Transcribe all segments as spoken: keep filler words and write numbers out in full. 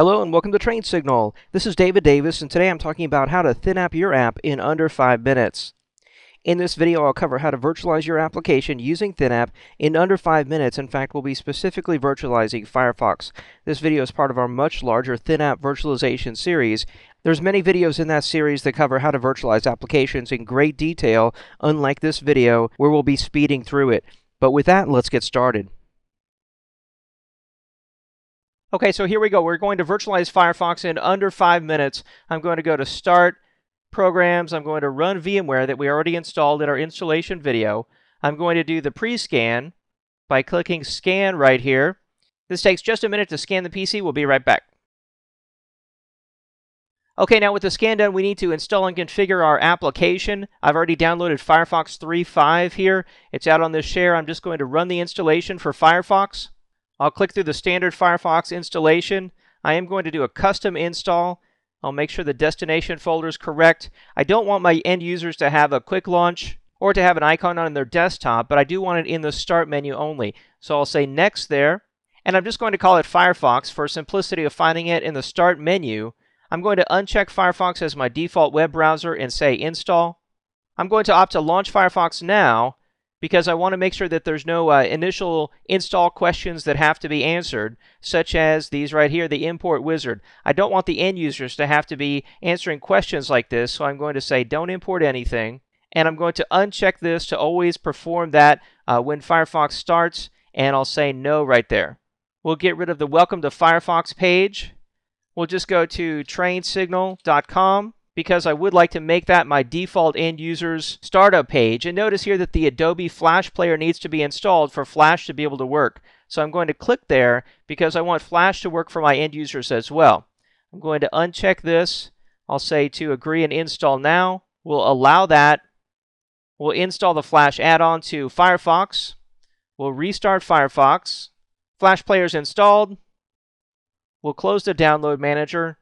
Hello and welcome to TrainSignal. This is David Davis, and today I'm talking about how to ThinApp your app in under five minutes. In this video, I'll cover how to virtualize your application using ThinApp in under five minutes. In fact, we'll be specifically virtualizing Firefox. This video is part of our much larger ThinApp virtualization series. There's many videos in that series that cover how to virtualize applications in great detail, unlike this video where we'll be speeding through it. But with that, let's get started. Okay, so here we go. We're going to virtualize Firefox in under five minutes. I'm going to go to Start, Programs. I'm going to run VMware that we already installed in our installation video. I'm going to do the pre-scan by clicking Scan right here. This takes just a minute to scan the P C. We'll be right back. Okay, now with the scan done, we need to install and configure our application. I've already downloaded Firefox three point five here. It's out on this share. I'm just going to run the installation for Firefox. I'll click through the standard Firefox installation. I am going to do a custom install. I'll make sure the destination folder is correct. I don't want my end users to have a quick launch or to have an icon on their desktop, but I do want it in the start menu only. So I'll say next there, and I'm just going to call it Firefox for simplicity of finding it in the start menu. I'm going to uncheck Firefox as my default web browser and say install. I'm going to opt to launch Firefox now, because I want to make sure that there's no uh, initial install questions that have to be answered, such as these right here, the import wizard. I don't want the end users to have to be answering questions like this, so I'm going to say don't import anything, and I'm going to uncheck this to always perform that uh, when Firefox starts, and I'll say no right there. We'll get rid of the Welcome to Firefox page. We'll just go to train signal dot com. Because I would like to make that my default end user's startup page. And notice here that the Adobe Flash Player needs to be installed for Flash to be able to work. So I'm going to click there because I want Flash to work for my end users as well. I'm going to uncheck this. I'll say to agree and install now. We'll allow that. We'll install the Flash add-on to Firefox. We'll restart Firefox. Flash Player is installed. We'll close the download manager.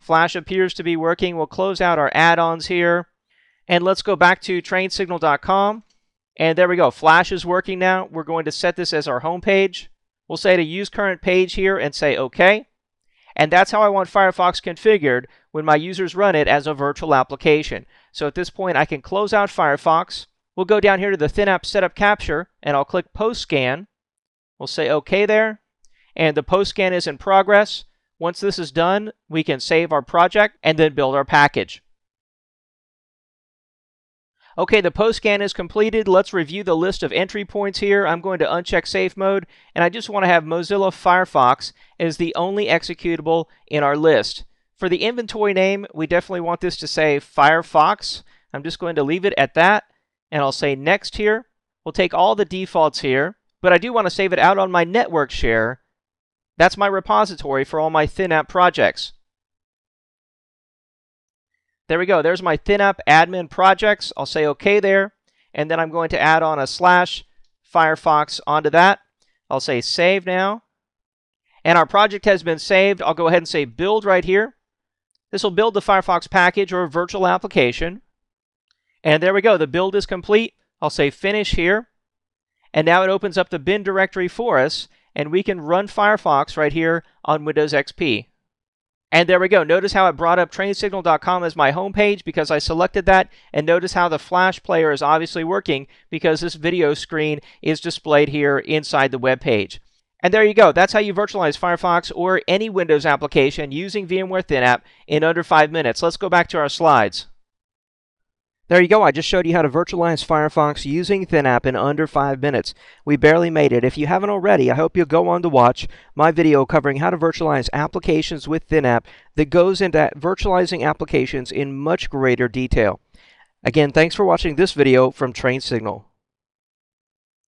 Flash appears to be working. We'll close out our add-ons here. And let's go back to train signal dot com. And there we go. Flash is working now. We're going to set this as our home page. We'll say to use current page here and say OK. And that's how I want Firefox configured when my users run it as a virtual application. So at this point, I can close out Firefox. We'll go down here to the ThinApp Setup Capture, and I'll click Post Scan. We'll say OK there. And the post scan is in progress. Once this is done, we can save our project and then build our package. Okay, the post scan is completed. Let's review the list of entry points here. I'm going to uncheck safe mode, and I just want to have Mozilla Firefox as the only executable in our list. For the inventory name, we definitely want this to say Firefox. I'm just going to leave it at that, and I'll say next here. We'll take all the defaults here, but I do want to save it out on my network share. That's my repository for all my ThinApp projects. There we go. There's my ThinApp admin projects. I'll say OK there. And then I'm going to add on a slash Firefox onto that. I'll say Save now. And our project has been saved. I'll go ahead and say Build right here. This will build the Firefox package or virtual application. And there we go. The build is complete. I'll say Finish here. And now it opens up the bin directory for us. And we can run Firefox right here on Windows X P. And there we go. Notice how it brought up train signal dot com as my home page because I selected that. And notice how the Flash Player is obviously working because this video screen is displayed here inside the web page. And there you go. That's how you virtualize Firefox or any Windows application using VMware ThinApp in under five minutes. Let's go back to our slides. There you go. I just showed you how to virtualize Firefox using ThinApp in under five minutes. We barely made it. If you haven't already, I hope you'll go on to watch my video covering how to virtualize applications with ThinApp that goes into virtualizing applications in much greater detail. Again, thanks for watching this video from TrainSignal.